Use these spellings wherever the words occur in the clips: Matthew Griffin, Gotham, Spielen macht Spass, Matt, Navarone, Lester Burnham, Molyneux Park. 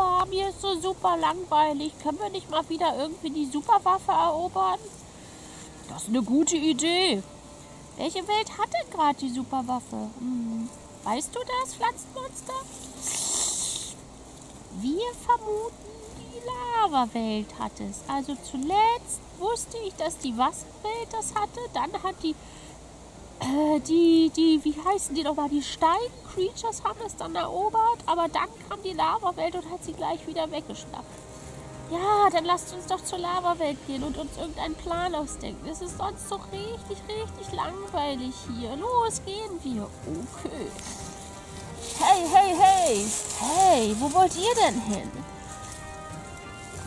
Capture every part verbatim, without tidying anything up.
Oh, mir ist so super langweilig. Können wir nicht mal wieder irgendwie die Superwaffe erobern? Das ist eine gute Idee. Welche Welt hat denn gerade die Superwaffe? Hm. Weißt du das, Pflanzenmonster? Wir vermuten, die Lava-Welt hat es. Also zuletzt wusste ich, dass die Wasserwelt das hatte. Dann hat die, äh, die, die, wie heißen die nochmal, die Stein-Creatures haben es dann erobert. Aber dann kam die Lava-Welt und hat sie gleich wieder weggeschnappt. Ja, dann lasst uns doch zur Lava-Welt gehen und uns irgendeinen Plan ausdenken. Es ist sonst so richtig, richtig langweilig hier. Los, gehen wir. Okay. Hey, hey, hey. Hey, wo wollt ihr denn hin?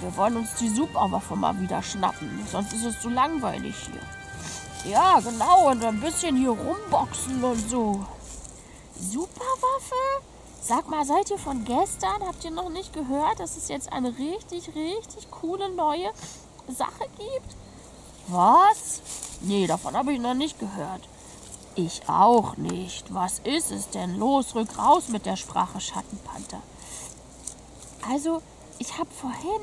Wir wollen uns die Superwaffe mal wieder schnappen. Sonst ist es so langweilig hier. Ja, genau. Und ein bisschen hier rumboxen und so. Superwaffe? Sag mal, seid ihr von gestern? Habt ihr noch nicht gehört, dass es jetzt eine richtig, richtig coole neue Sache gibt? Was? Nee, davon habe ich noch nicht gehört. Ich auch nicht. Was ist es denn? Los, rück raus mit der Sprache, Schattenpanther. Also, ich habe vorhin,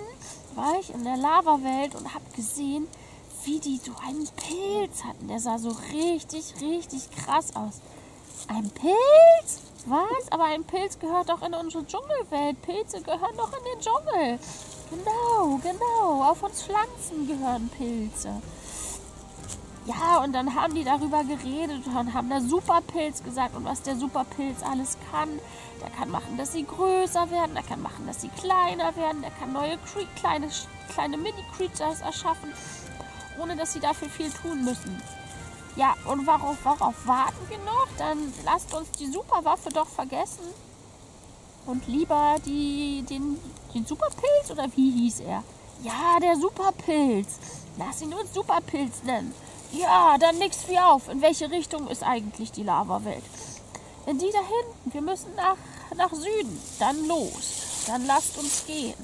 war ich in der Lava-Welt und habe gesehen, wie die so einen Pilz hatten. Der sah so richtig, richtig krass aus. Ein Pilz? Was? Aber ein Pilz gehört doch in unsere Dschungelwelt. Pilze gehören doch in den Dschungel. Genau, genau. Auf uns Pflanzen gehören Pilze. Ja, und dann haben die darüber geredet und haben da Superpilz gesagt und was der Superpilz alles kann. Der kann machen, dass sie größer werden, der kann machen, dass sie kleiner werden, der kann neue kleine, kleine Mini-Creatures erschaffen, ohne dass sie dafür viel tun müssen. Ja, und worauf, worauf warten wir noch? Dann lasst uns die Superwaffe doch vergessen. Und lieber die, den, den Superpilz, oder wie hieß er? Ja, der Superpilz. Lass ihn uns Superpilz nennen. Ja, dann nix wie auf. In welche Richtung ist eigentlich die Lava-Welt? In die da hinten. Wir müssen nach, nach Süden. Dann los. Dann lasst uns gehen.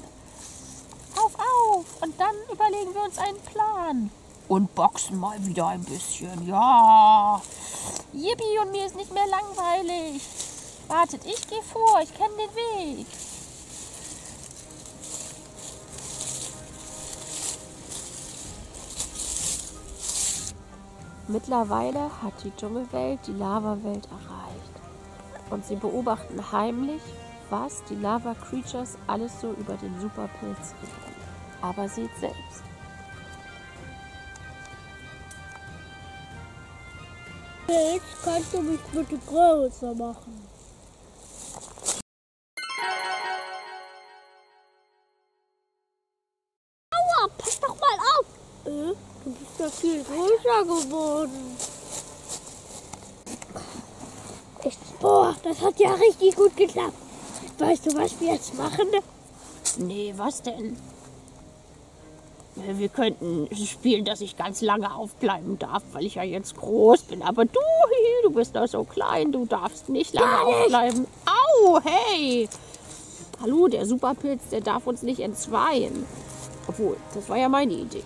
Auf, auf. Und dann überlegen wir uns einen Plan. Und boxen mal wieder ein bisschen. Ja. Yippie, und mir ist nicht mehr langweilig. Wartet, ich gehe vor. Ich kenne den Weg. Mittlerweile hat die Dschungelwelt die Lava-Welt erreicht. Und sie beobachten heimlich, was die Lava-Creatures alles so über den Superpilz reden. Aber seht selbst. Jetzt kannst du mich bitte größer machen. Aua, pass doch mal auf! Äh, du bist ja viel größer geworden. Echt? Boah, das hat ja richtig gut geklappt. Weißt du, was wir jetzt machen? Nee, was denn? Wir könnten spielen, dass ich ganz lange aufbleiben darf, weil ich ja jetzt groß bin. Aber du, du bist doch so klein, du darfst nicht lange aufbleiben. Au, hey! Hallo, der Superpilz, der darf uns nicht entzweien. Obwohl, das war ja meine Idee.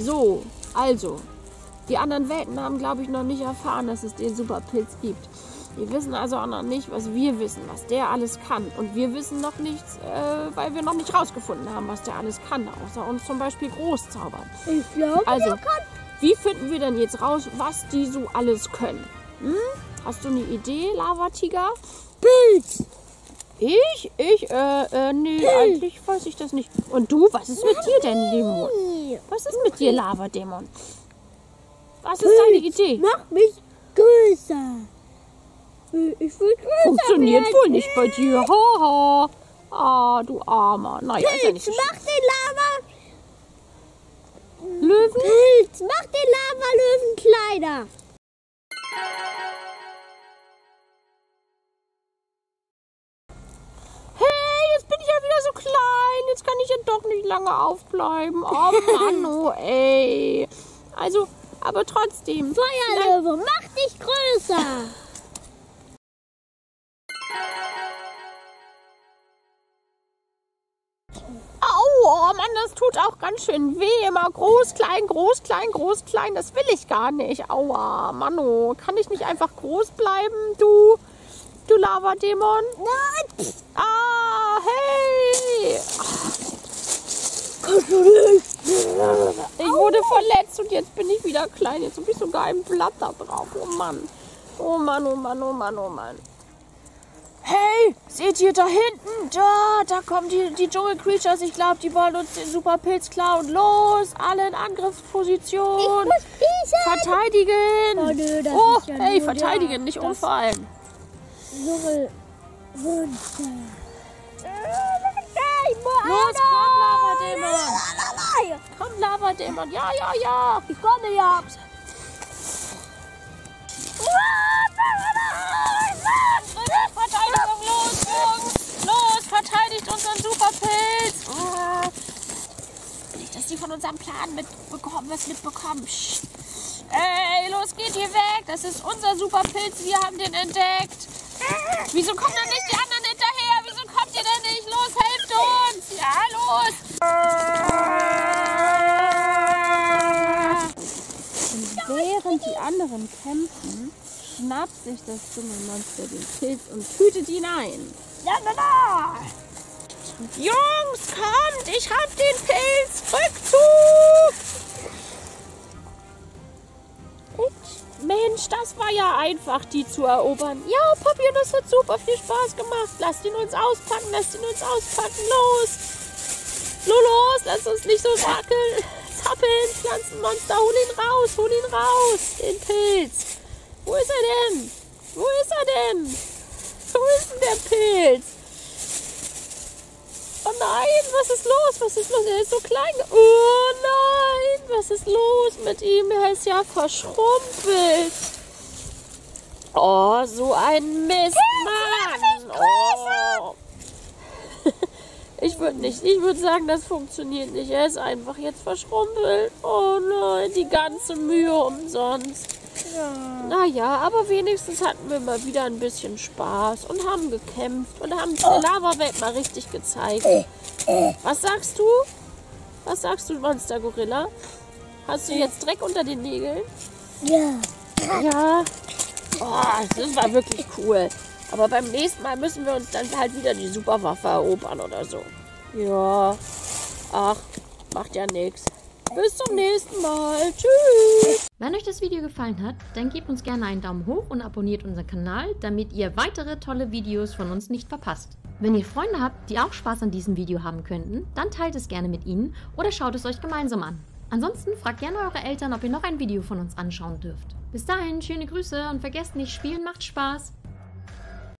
So, also, die anderen Welten haben, glaube ich, noch nicht erfahren, dass es den Superpilz gibt. Wir wissen also auch noch nicht, was wir wissen, was der alles kann. Und wir wissen noch nichts, äh, weil wir noch nicht rausgefunden haben, was der alles kann, außer uns zum Beispiel groß zaubern. Ich glaube, also, der kann. Wie finden wir denn jetzt raus, was die so alles können? Hm? Hast du eine Idee, Lavatiger? Pilz! Ich? Ich? Äh, äh, nee, Pilz. Eigentlich weiß ich das nicht. Und du, was ist mit Nein. dir denn, Dämon? Was ist mit dir, Lavadämon? Was Pilz. Ist deine Idee? Mach mich größer! Ich will funktioniert werden. Wohl nicht bei dir. Ha, ha. Ah, du Armer. Naja, Pilz, ist ja nicht so mach den Lava... Löwen? Pilz, mach den Lava-Löwen kleiner. Hey, jetzt bin ich ja wieder so klein. Jetzt kann ich ja doch nicht lange aufbleiben. Oh, Mann, oh, ey. Also, aber trotzdem. Feuerlöwe, mach dich größer. Oh Mann, das tut auch ganz schön weh. Immer groß, klein, groß, klein, groß, klein. Das will ich gar nicht. Aua, Manu. Kann ich nicht einfach groß bleiben, du, du Lavadämon? Nein. Ah, hey. Ich wurde verletzt und jetzt bin ich wieder klein. Jetzt habe ich sogar ein Blatt da drauf. Oh Mann. Oh Mann, oh Mann, oh Mann, oh Mann. Hey, seht ihr da hinten? Da, da kommen die, die Dschungel-Creatures. Ich glaube, die wollen uns den Superpilz klauen. Los, alle in Angriffsposition. Verteidigen. Oh, nö, das oh ist ja hey, verteidigen, da. Nicht das umfallen. Null. Runter. Los, komm, Lavadämon. Komm, Lavadämon. Ja, ja, ja. Ich komme, ja. Verteidigung, los, Jungs! Los, verteidigt unseren Superpilz! Oh. Nicht, dass die von unserem Plan mitbekommen, was mitbekommen. Ey, los, geht hier weg! Das ist unser Superpilz, wir haben den entdeckt! Wieso kommen denn nicht die anderen hinterher? Wieso kommt ihr denn nicht? Los, helft uns! Ja, los! Und während die anderen kämpfen, schnappt sich das Dschungelmonster den Pilz und tütet ihn ein. Ja, na, na. Jungs, kommt! Ich hab den Pilz! Rückzug! Und, Mensch, das war ja einfach, die zu erobern. Ja, Papi, das hat super viel Spaß gemacht. Lasst ihn uns auspacken, lasst ihn uns auspacken. Los! Los, los, lasst uns nicht so wackeln. Zappeln, Pflanzenmonster, hol ihn raus, hol ihn raus, den Pilz. Wo ist er denn? Wo ist er denn? Wo ist denn der Pilz? Oh nein, was ist los? Was ist los? Er ist so klein. Oh nein, was ist los mit ihm? Er ist ja verschrumpelt. Oh, so ein Mist, Mann. Oh. Ich würde nicht, ich würde sagen, das funktioniert nicht. Er ist einfach jetzt verschrumpelt. Oh nein, die ganze Mühe umsonst. Ja. Naja, aber wenigstens hatten wir mal wieder ein bisschen Spaß und haben gekämpft und haben die Lava-Welt mal richtig gezeigt. Was sagst du? Was sagst du, Monster-Gorilla? Hast du jetzt Dreck unter den Nägeln? Ja. Ja. Oh, das war wirklich cool. Aber beim nächsten Mal müssen wir uns dann halt wieder die Superwaffe erobern oder so. Ja. Ach, macht ja nichts. Bis zum nächsten Mal. Tschüss. Wenn euch das Video gefallen hat, dann gebt uns gerne einen Daumen hoch und abonniert unseren Kanal, damit ihr weitere tolle Videos von uns nicht verpasst. Wenn ihr Freunde habt, die auch Spaß an diesem Video haben könnten, dann teilt es gerne mit ihnen oder schaut es euch gemeinsam an. Ansonsten fragt gerne eure Eltern, ob ihr noch ein Video von uns anschauen dürft. Bis dahin, schöne Grüße und vergesst nicht, Spielen macht Spaß.